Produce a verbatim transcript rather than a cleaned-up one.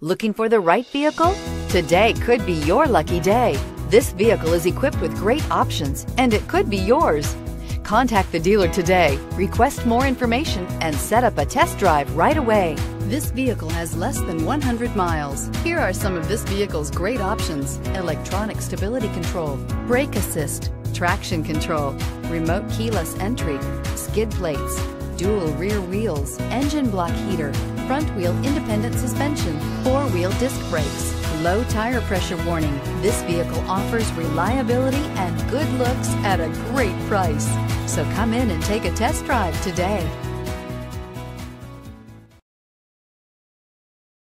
Looking for the right vehicle? Today could be your lucky day. This vehicle is equipped with great options, and it could be yours. Contact the dealer today, request more information, and set up a test drive right away. This vehicle has less than one hundred miles. Here are some of this vehicle's great options: electronic stability control, brake assist, traction control, remote keyless entry, skid plates, dual rear wheels, engine block heater, front wheel independent suspension, four-wheel disc brakes, low tire pressure warning. This vehicle offers reliability and good looks at a great price. So come in and take a test drive today.